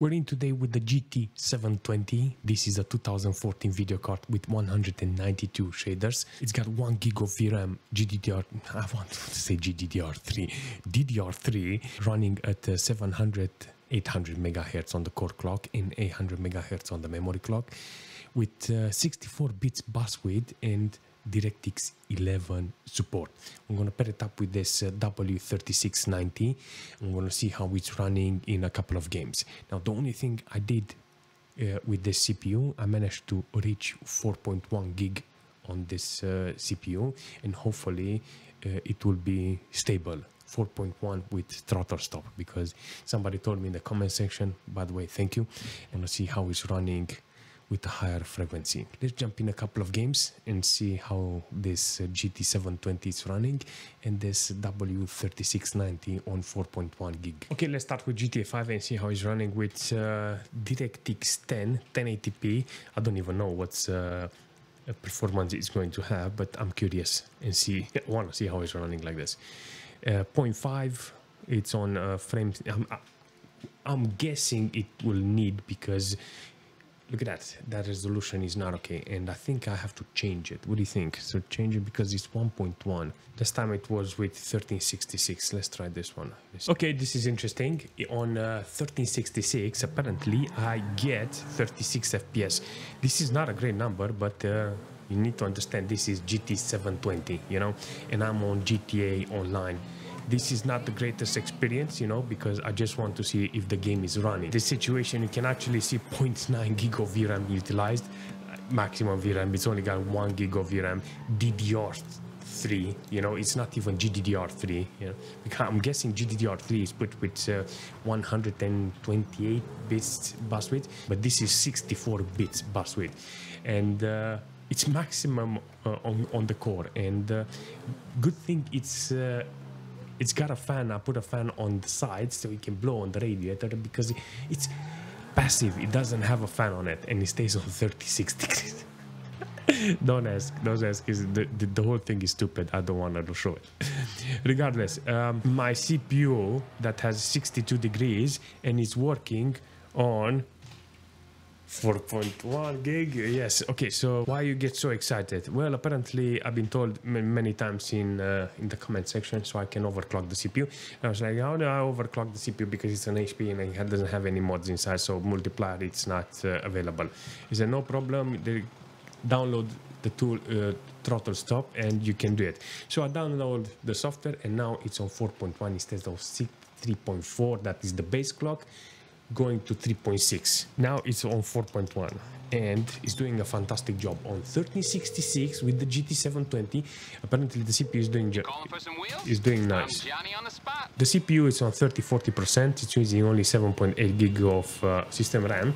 We're in today with the GT 720. This is a 2014 video card with 192 shaders. It's got 1 gig of VRAM, DDR3 running at 800 MHz on the core clock and 800 MHz on the memory clock, with 64 bits bus width and DirectX 11 support. I'm going to pair it up with this W3690. I'm going to see how it's running in a couple of games. Now, the only thing I did with this CPU, I managed to reach 4.1 gig on this CPU, and hopefully it will be stable. 4.1 with throttle stop, because somebody told me in the comment section, by the way, thank you. I'm going to see how it's running with a higher frequency. Let's jump in a couple of games and see how this GT 720 is running and this W3690 on 4.1 gig. Okay, let's start with GTA 5 and see how it's running with DirectX 1080p. I don't even know what's performance it's going to have, but I'm curious and see. I want to see how it's running like this. 0.5, it's on frames. I'm guessing it will need, because look at that. That resolution is not okay, and I think I have to change it. What do you think? So change it, because it's 1.1. This time it was with 1366. Let's try this one. Okay, this is interesting. On 1366, apparently I get 36 FPS. This is not a great number, but you need to understand this is GT 720, you know, and I'm on GTA Online. This is not the greatest experience, you know, because I just want to see if the game is running. This situation, you can actually see 0.9 gig of VRAM utilized. Maximum VRAM, it's only got 1 gig of VRAM. DDR3, you know, it's not even GDDR3, you know, because I'm guessing GDDR3 is put with 128 bits bus width, but this is 64 bits bus width. And it's maximum on the core. And good thing it's got a fan. I put a fan on the side so it can blow on the radiator, because it's passive. It doesn't have a fan on it, and it stays on 36 degrees. Don't ask. The whole thing is stupid. I don't want to show it. Regardless, my CPU that has 62 degrees and is working on 4.1 gig, yes. Okay, so why you get so excited? Well, apparently I've been told many times in the comment section, so I can overclock the CPU. And I was like, how do I overclock the CPU? Because it's an HP and it doesn't have any mods inside, so multiplier, it's not available. He said, no problem. They download the tool, throttle stop, and you can do it. So I download the software, and now it's on 4.1 instead of 3.4. That is the base clock. Going to 3.6. Now it's on 4.1, and it's doing a fantastic job on 1366 with the GT 720. Apparently the CPU is doing nice. The CPU is on 30-40%. It's using only 7.8 gig of system RAM,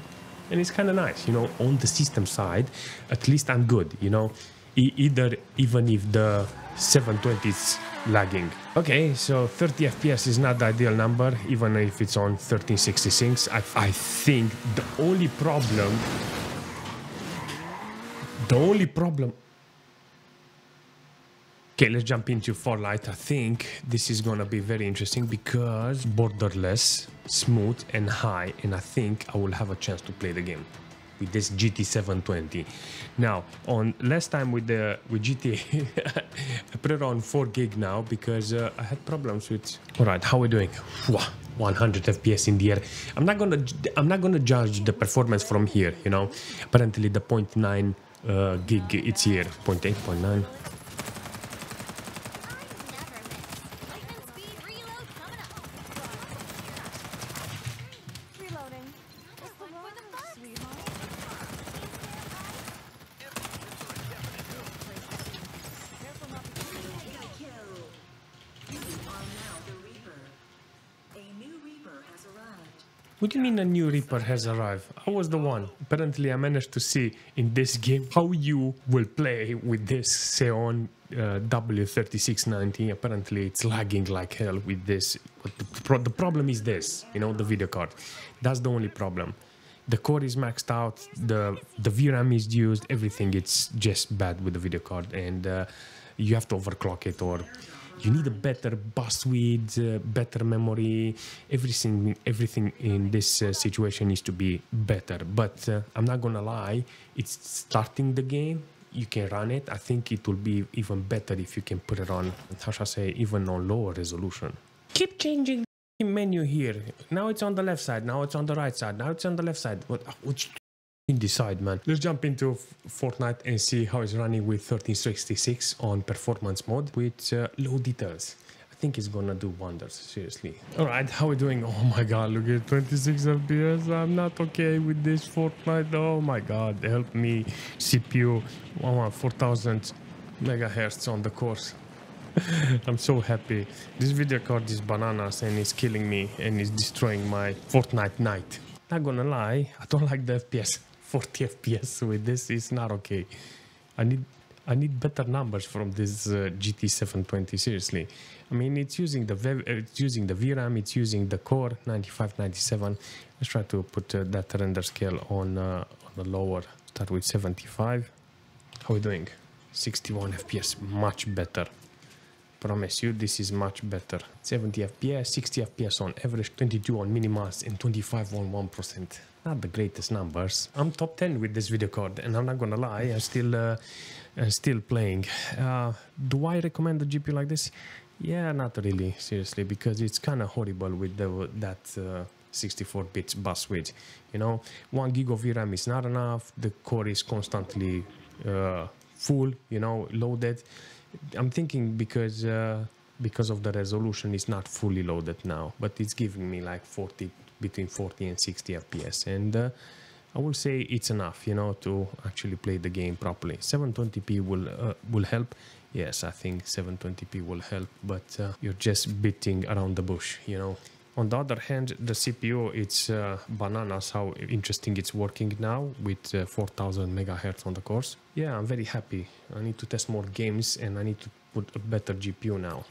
and it's kind of nice, you know. On the system side, at least I'm good, you know. Even if the 720 is lagging. Okay, so 30 FPS is not the ideal number, even if it's on 1366. I think the only problem. Okay, let's jump into Farlight. I think this is gonna be very interesting, because borderless, smooth, and high, and I think I will have a chance to play the game with this GT 720. Now, on last time with GTA, I put it on 4 gig now, because I had problems with. All right, how are we doing? 100 FPS in the air. I'm not gonna judge the performance from here, you know. Apparently, the 0.9 gig, it's here. 0.8, 0.9. What do you mean a new Reaper has arrived? I was the one. Apparently I managed to see in this game how you will play with this Xeon W3690. Apparently it's lagging like hell with this. But the problem is this, you know, the video card. That's the only problem. The core is maxed out, the VRAM is used, everything. It's just bad with the video card, and you have to overclock it, or you need a better bus width, better memory, everything in this situation needs to be better. But I'm not gonna lie, it's starting the game, you can run it. I think it will be even better if you can put it on, how shall I say, even on lower resolution. Keep changing the menu here. Now it's on the left side, now it's on the right side, now it's on the left side. What decide, man? Let's jump into Fortnite and see how it's running with 1366 on performance mode with low details. I think it's gonna do wonders, seriously. All right, how are we doing? Oh my god, look at 26 fps. I'm not okay with this Fortnite. Oh my god, help me. CPU 4,000 megahertz on the course. I'm so happy. This video card is bananas and it's killing me and it's destroying my Fortnite night. Not gonna lie, I don't like the FPS. 40 fps with this is not okay. I need better numbers from this GT 720, seriously. I mean, it's using the VRAM, it's using the core 9597. Let's try to put that render scale on the lower. Start with 75. How are we doing? 61 fps, much better. Promise you, this is much better. 70 fps, 60 fps on average, 22 on minimals, and 25 on 1%. Not the greatest numbers. I'm top 10 with this video card, and I'm not gonna lie, I'm still playing. Do I recommend a GPU like this? Yeah, not really, seriously, because it's kind of horrible with that 64-bit bus width. You know, 1 gig of VRAM is not enough. The core is constantly full, you know, loaded. I'm thinking because of the resolution it's not fully loaded now, but it's giving me like 40, between 40 and 60 fps, and I will say it's enough, you know, to actually play the game properly. 720p will help. Yes, I think 720p will help, but you're just beating around the bush, you know. On the other hand, the CPU, it's bananas how interesting it's working now with 4,000 megahertz on the cores. Yeah, I'm very happy. I need to test more games and I need to put a better GPU now.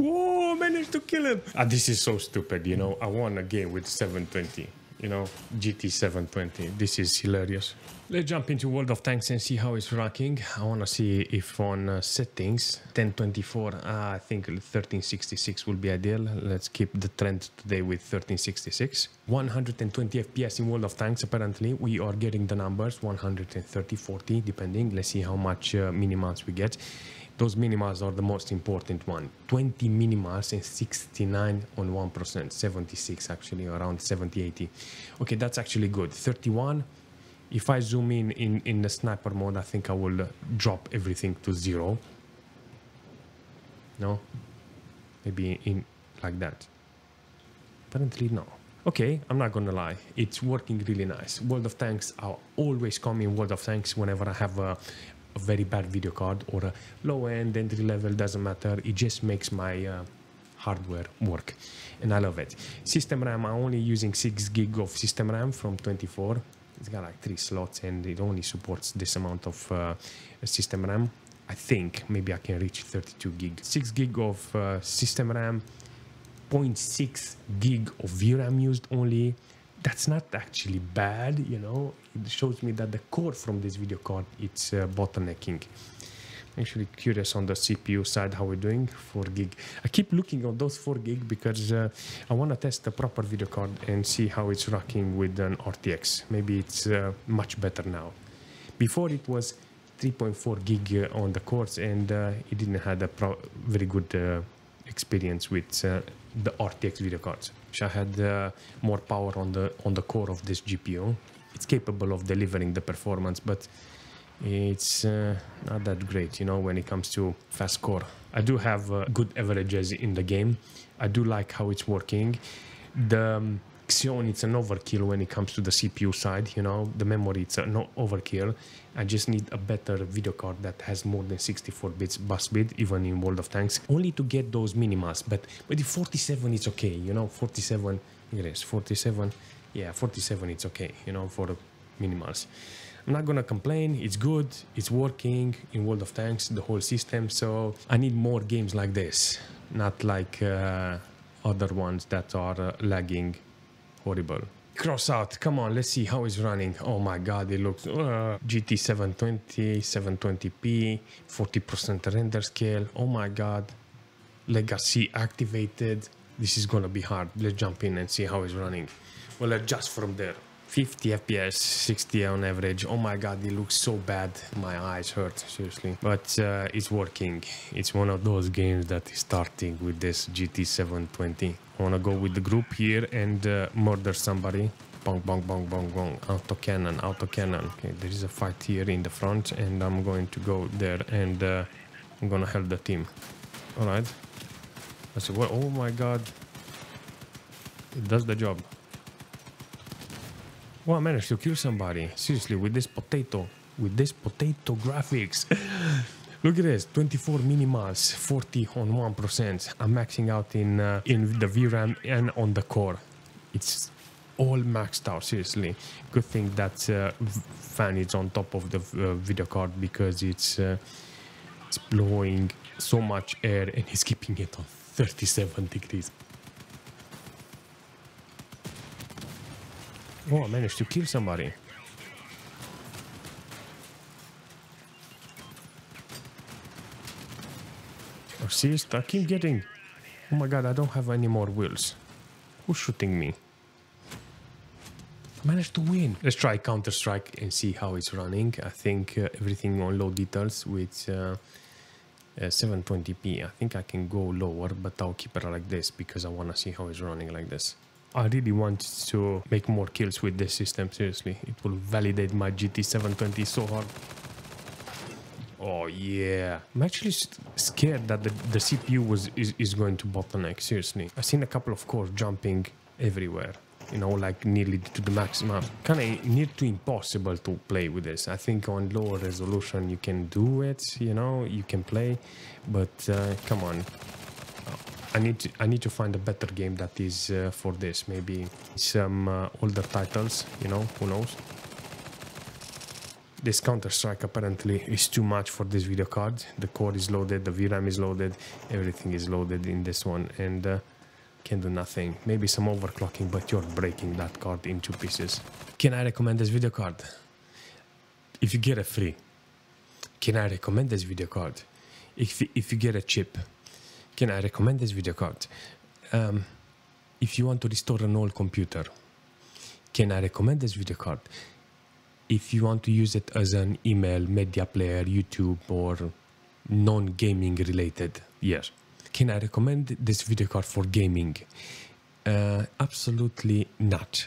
Whoa, managed to kill him. This is so stupid, you know. I won a game with 720, you know, GT 720. This is hilarious. Let's jump into World of Tanks and see how it's rocking. I want to see if on settings, 1024, I think 1366 will be ideal. Let's keep the trend today with 1366. 120 FPS in World of Tanks, apparently. We are getting the numbers, 130, 40, depending. Let's see how much minimals we get. Those minimals are the most important one. 20 minimals and 69 on 1%, 76 actually, around 70, 80. Okay, that's actually good. 31, if I zoom in the sniper mode, I think I will drop everything to 0. No? Maybe in like that. Apparently no. Okay, I'm not gonna lie, it's working really nice. World of Tanks, I always come in World of Tanks whenever I have a very bad video card or a low-end entry level, doesn't matter. It just makes my hardware work and I love it. System RAM, I'm only using 6 gig of system RAM from 24. It's got like 3 slots and it only supports this amount of system RAM. I think maybe I can reach 32 gig. 6 gig of system RAM, 0.6 gig of VRAM used only. That's not actually bad, you know. It shows me that the core from this video card, it's bottlenecking. I'm actually curious on the CPU side how we're doing. 4 gig. I keep looking on those 4 gig because I want to test the proper video card and see how it's rocking with an RTX. Maybe it's much better now. Before it was 3.4 gig on the cores and it didn't have a very good experience with the RTX video cards. Wish I had more power on the core of this GPU. It's capable of delivering the performance, but it's not that great, you know, when it comes to fast core. I do have good averages in the game. I do like how it's working. The Xeon, it's an overkill when it comes to the CPU side, you know. The memory, it's an overkill. I just need a better video card that has more than 64 bits bus width, even in World of Tanks, only to get those minimals. But the 47 is okay, you know. 47, yes, 47, yeah, 47 it's okay, you know, for minimals. I'm not gonna complain. It's good, it's working in World of Tanks, the whole system. So I need more games like this, not like other ones that are lagging horrible. Crossout, come on, let's see how it's running. Oh my god, it looks GT 720, 720p, 40% render scale. Oh my god, legacy activated. This is gonna be hard. Let's jump in and see how it's running. Well, adjust from there. 50 FPS, 60 on average. Oh my god, it looks so bad. My eyes hurt, seriously. But it's working. It's one of those games that is starting with this GT 720. I wanna go with the group here and murder somebody. Bong, bong, bong, bong, bong. Autocannon, autocannon. Okay, there is a fight here in the front and I'm going to go there and I'm gonna help the team. All right. I said, well, oh my god. It does the job. Well, I managed to kill somebody. Seriously, with this potato graphics. Look at this, 24 minimals, 40 on 1%. I'm maxing out in the VRAM and on the core. It's all maxed out, seriously. Good thing that fan is on top of the video card because it's blowing so much air and it's keeping it on 37 degrees. Oh, I managed to kill somebody. Oh, seriously, I keep getting... Oh my god, I don't have any more wheels. Who's shooting me? I managed to win. Let's try Counter-Strike and see how it's running. I think everything on low details with 720p. I think I can go lower, but I'll keep it like this because I want to see how it's running like this. I really want to make more kills with this system, seriously. It will validate my GT 720 so hard. Oh yeah. I'm actually scared that the CPU is going to bottleneck, seriously. I've seen a couple of cores jumping everywhere, you know, like nearly to the maximum. Kinda near to impossible to play with this. I think on lower resolution you can do it, you know, you can play, but come on. I need to find a better game that is for this. Maybe some older titles, you know, who knows. This Counter-Strike apparently is too much for this video card. The core is loaded, the VRAM is loaded, everything is loaded in this one and can do nothing. Maybe some overclocking, but you're breaking that card into pieces. Can I recommend this video card? If you get a free. Can I recommend this video card? If you get a chip. Can I recommend this video card? If you want to restore an old computer, can I recommend this video card? If you want to use it as an email, media player, YouTube, or non-gaming related, yes. Can I recommend this video card for gaming? Absolutely not.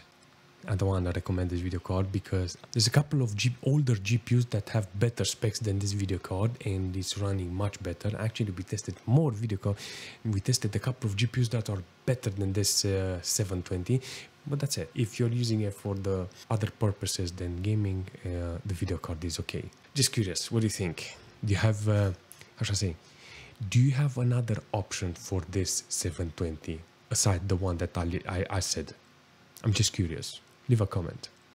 I don't want to recommend this video card because there's a couple of older GPUs that have better specs than this video card and it's running much better. Actually, we tested more video card. We tested a couple of GPUs that are better than this 720, but that's it. If you're using it for the other purposes than gaming, the video card is okay. Just curious, what do you think? Do you have, how should I say, do you have another option for this 720 aside the one that I said? I'm just curious. Leave a comment.